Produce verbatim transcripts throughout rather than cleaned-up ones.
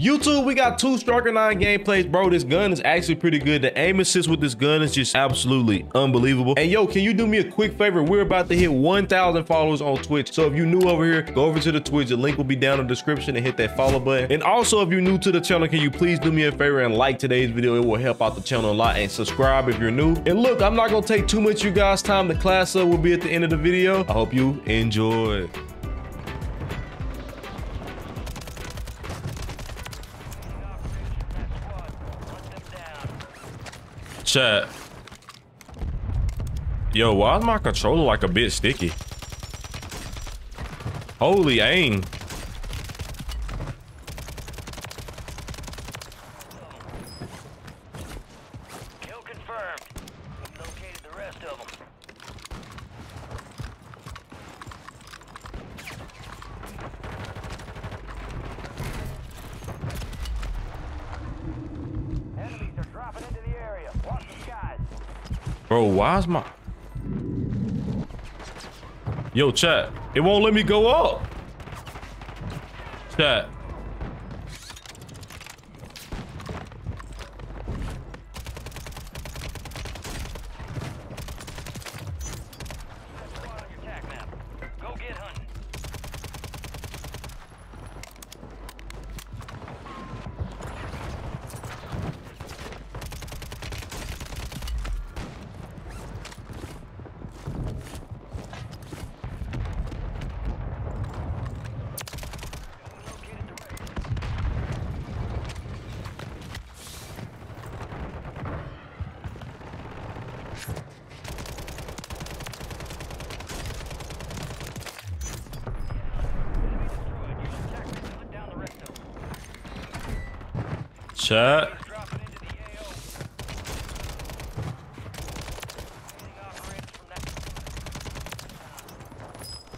YouTube, we got two Striker Nine gameplays, bro. This gun is actually pretty good. The aim assist with this gun is just absolutely unbelievable. And yo, can you do me a quick favor? We're about to hit one thousand followers on Twitch. So if you're new over here, go over to the Twitch. The link will be down in the description and hit that follow button. And also, if you're new to the channel, can you please do me a favor and like today's video? It will help out the channel a lot. And subscribe if you're new. And look, I'm not going to take too much of you guys' time. The class up will be at the end of the video. I hope you enjoy. Chat. Yo, why is my controller like a bit sticky? Holy aim. Kill confirmed. Located the rest of them. Enemies are dropping into the area. Watch the skies. Bro, why is my... Yo, chat. It won't let me go up. Chat. Chat.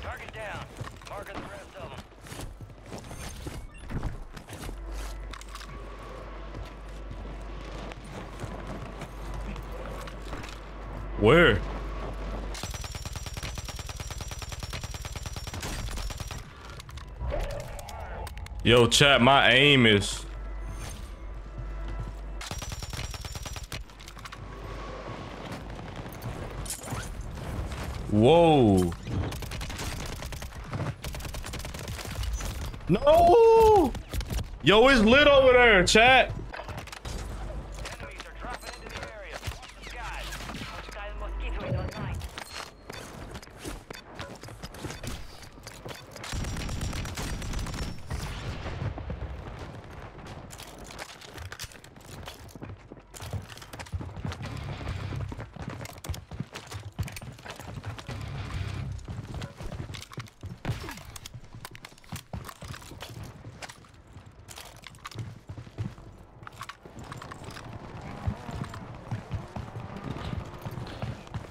Target down. Mark the rest of them. Where? Yo, chat, my aim is... Whoa. No. Yo, it's lit over there, chat. Enemies are dropping into the area. Watch the skies. Watch the skies and mosquitoes on night.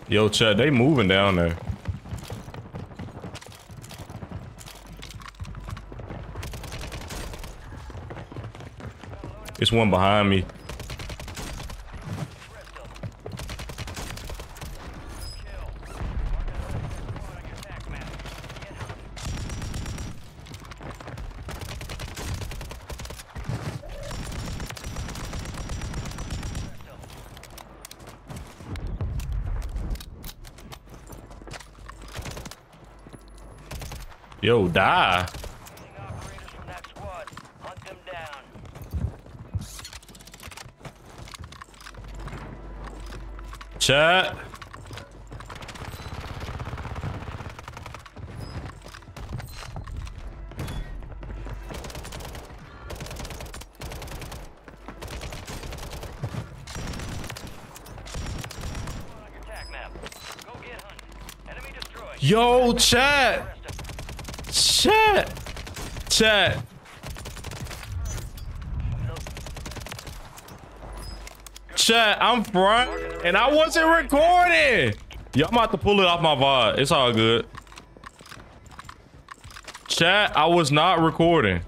Yo, chat, they moving down there. It's one behind me. Yo, die. Operators from that squad. Hunt them down. Chat. Yo, chat. Chat, chat. Chat, I'm front and I wasn't recording. Yo, I'm about to pull it off my V A R. It's all good. Chat, I was not recording.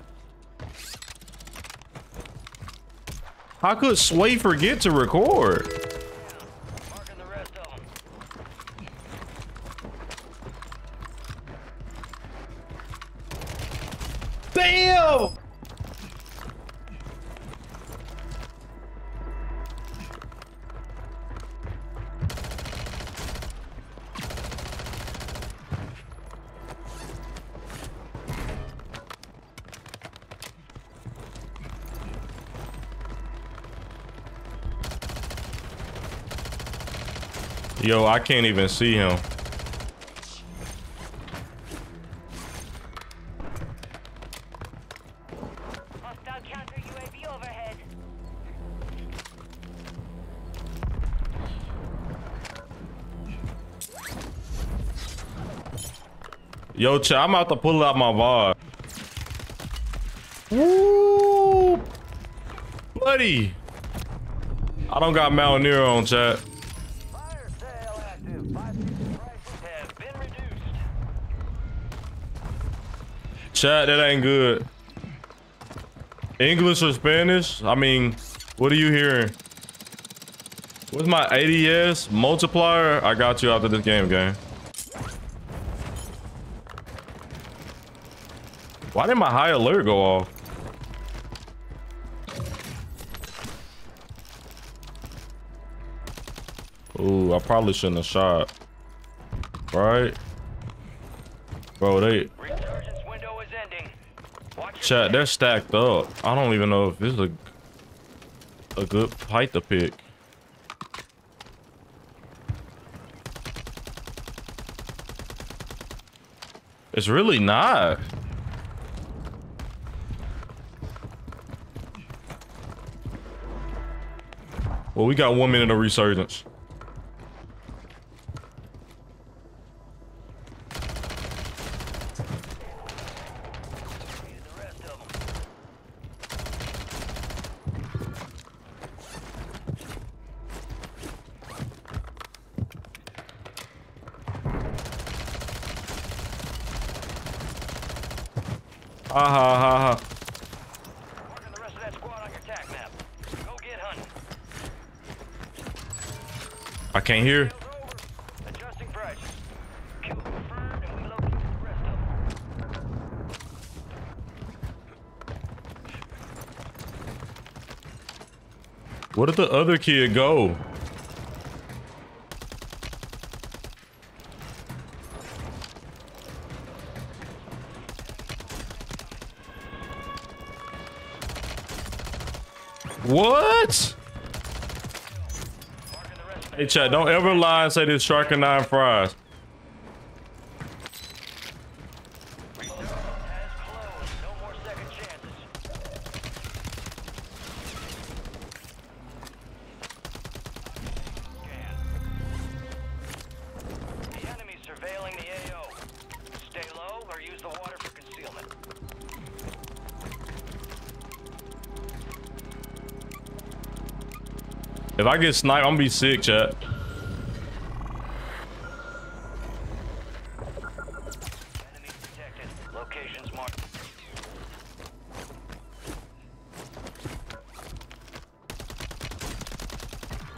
How could Sway forget to record? Damn! Yo, I can't even see him. Yo, ch I'm about to pull out my V A R. Woo! Buddy! I don't got Mountaineer on, chat. Fire sale active. Five sixty prices have been reduced. Chat, that ain't good. English or Spanish? I mean, what are you hearing? What's my A D S multiplier? I got you after this game, gang. Why did my high alert go off? Ooh, I probably shouldn't have shot. Right? Bro, they... Resurgence window is ending. Chat, they're stacked up. I don't even know if this is a, a good fight to pick. It's really not. Well, we got one minute of resurgence. Ha ha ha ha. I can't hear. Adjusting price. Kill confirmed and we locate the rest of them. Where did the other kid go? What? Hey chat, don't ever lie and say this Striker Nine fries. The enemy's surveilling the A O. Stay low or use the water for concealment. If I get sniped, I'm gonna be sick, chat. Enemy detected. Locations marked.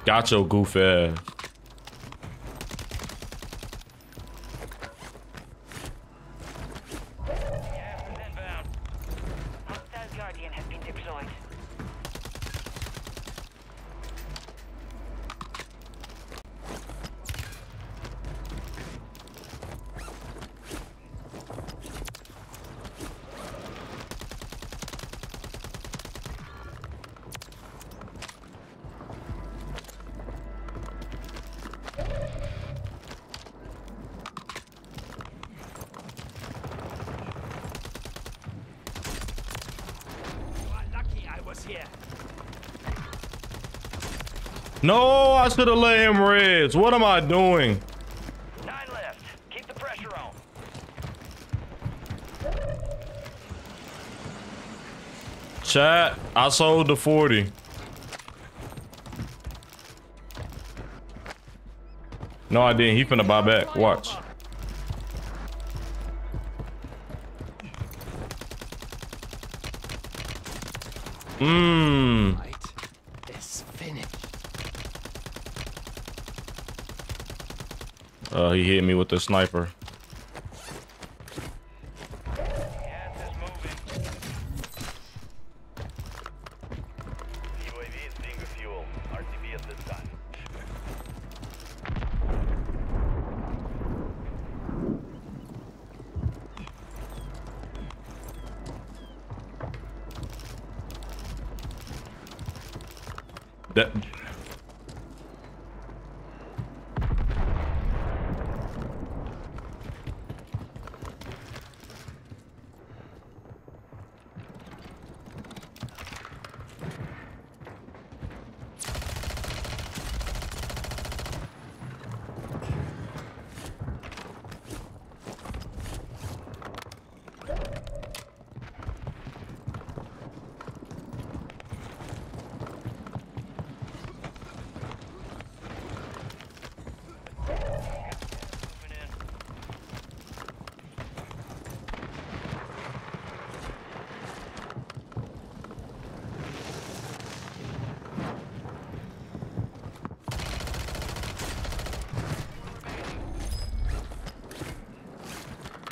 Got your goof ass. No, I should have let him res. What am I doing? Nine left. Keep the pressure on. Chat, I sold the forty. No, I didn't. He finna buy back. Watch. Mmm. Uh, he hit me with the sniper. That.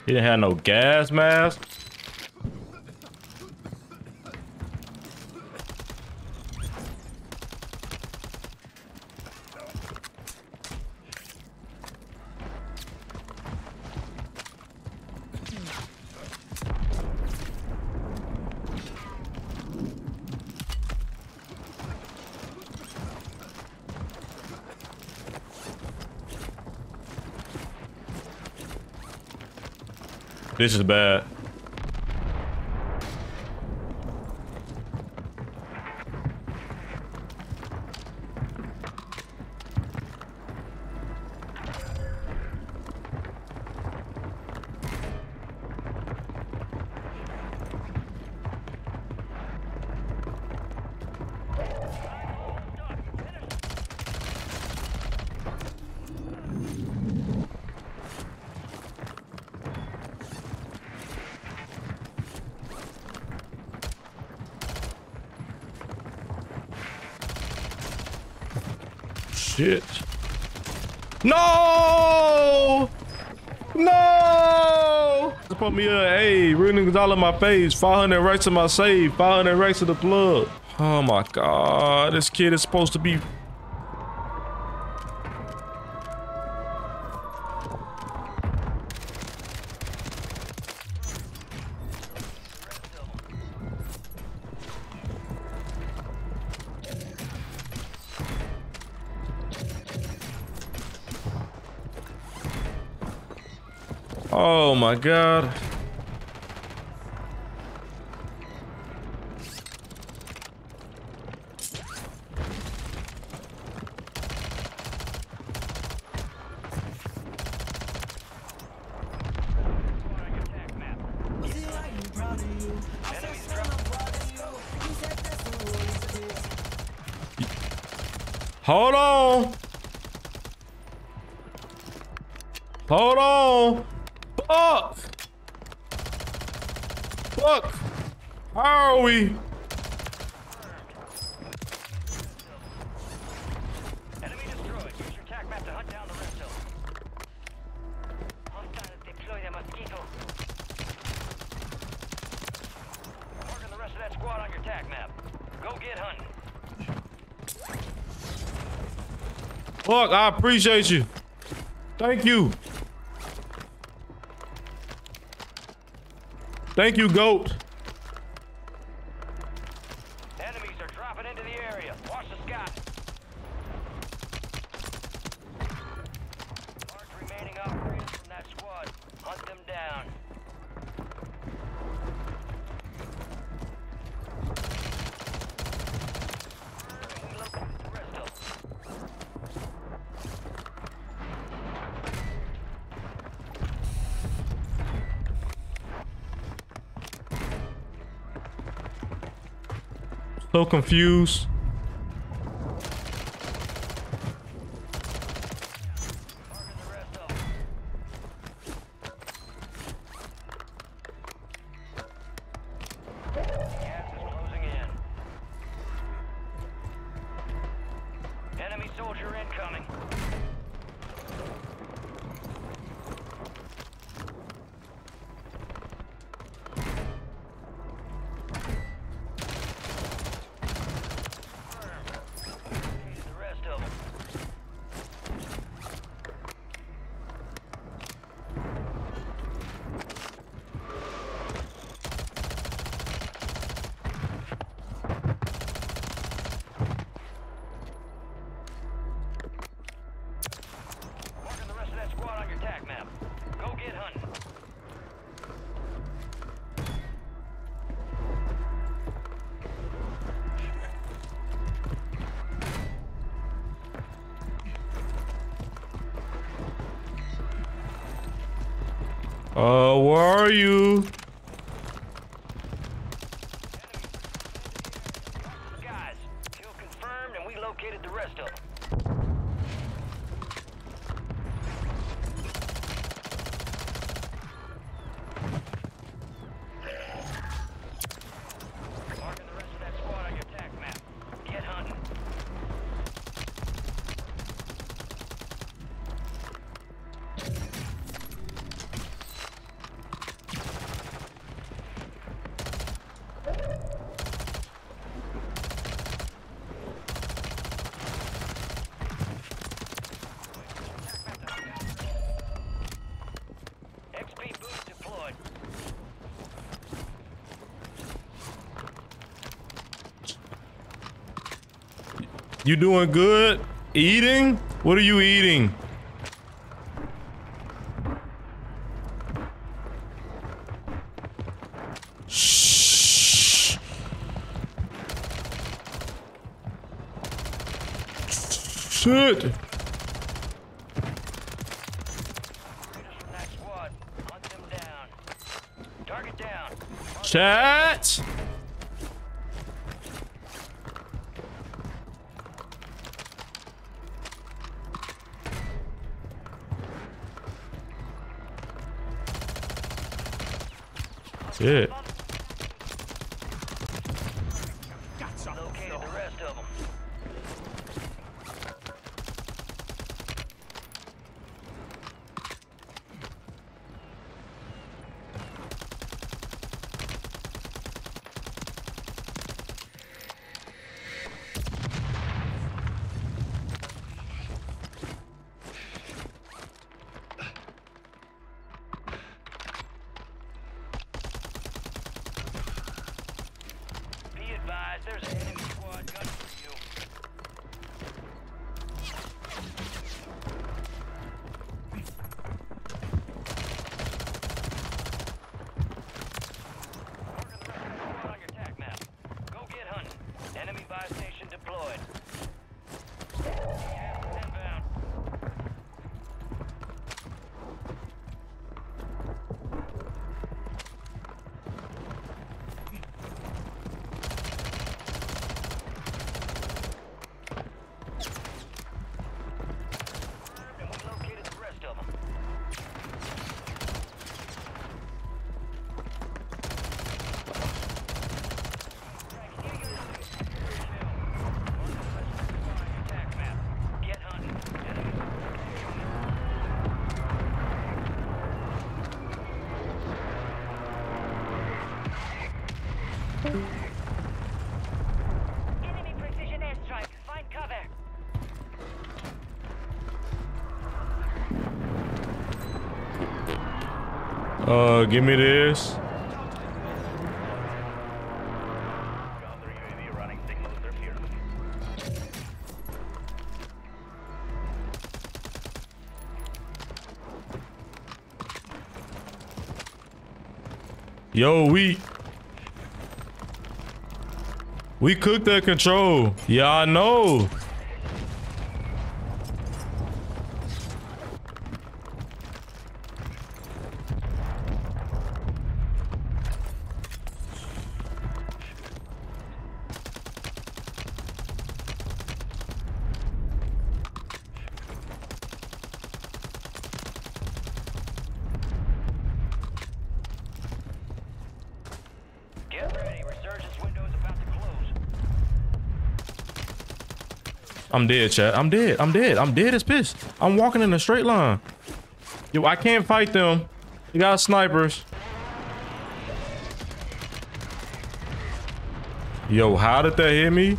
He didn't have no gas mask. This is bad. Shit. No! No! Put me up. Hey, real niggas all in my face. five hundred right to my save. five hundred right to the plug. Oh my God. This kid is supposed to be. Oh my God. Hold on. Hold on. Fuck! Fuck! How are we? Enemy destroyed. Use your tac map to hunt down the reptile. Hostiles deploy the mosquito. Marking the rest of that squad on your tac map. Go get hunting. Fuck, I appreciate you. Thank you. Thank you, GOAT. Enemies are dropping into the area. Watch the sky. Large remaining operators from that squad. Hunt them down. So confused. Enemy soldier incoming. Uh, where are you? Guys, kill confirmed and we located the rest of them. Marking the rest of that squad on your attack map. Get hunting. You doing good? Eating? What are you eating? Shh. Shit. Chat. Shit. Uh, give me this. Yo, we we cooked that control. Yeah, I know. I'm dead, chat. I'm dead. I'm dead. I'm dead as pissed. I'm walking in a straight line. Yo, I can't fight them. They got snipers. Yo, how did that hit me?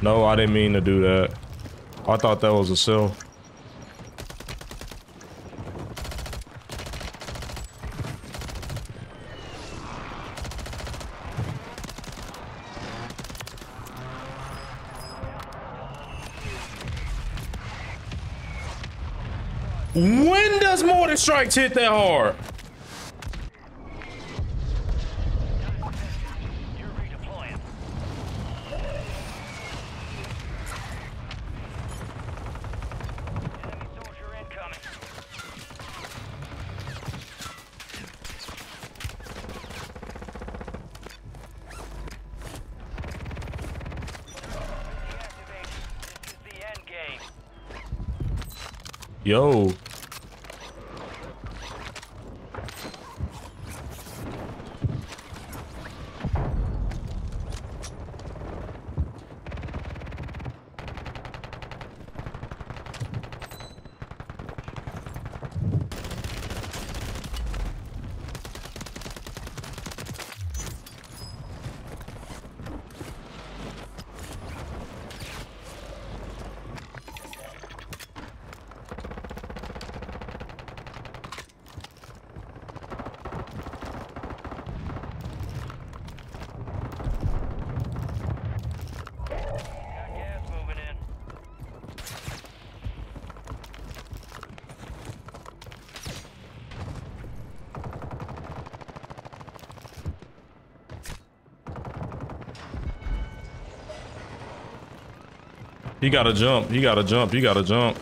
No, I didn't mean to do that. I thought that was a self. When does mortar strikes hit that hard? Yo. He gotta jump. He gotta jump. He gotta jump.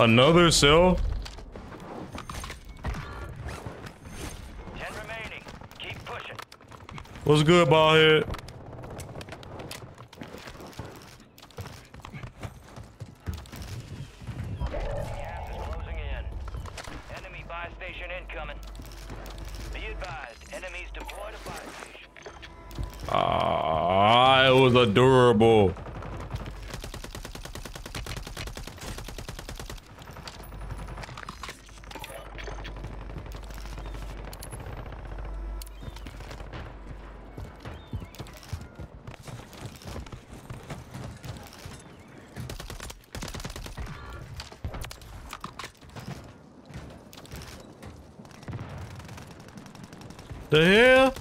Another cell? ten remaining. Keep pushing. What's good, ball head? Gas is closing in. Enemy buy station incoming. Be advised, enemies deployed a buy station. Ah, it was adorable. The hell?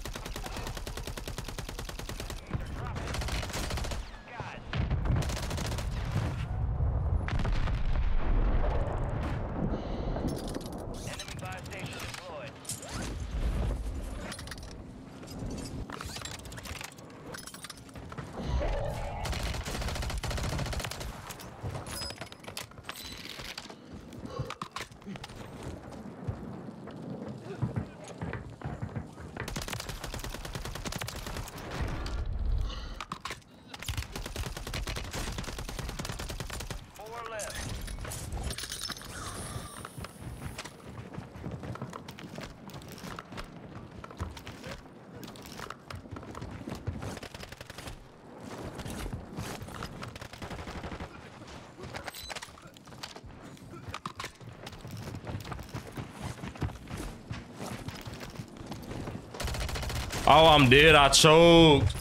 Oh, I'm dead. I choked.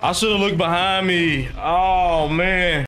I should have looked behind me. Oh, man.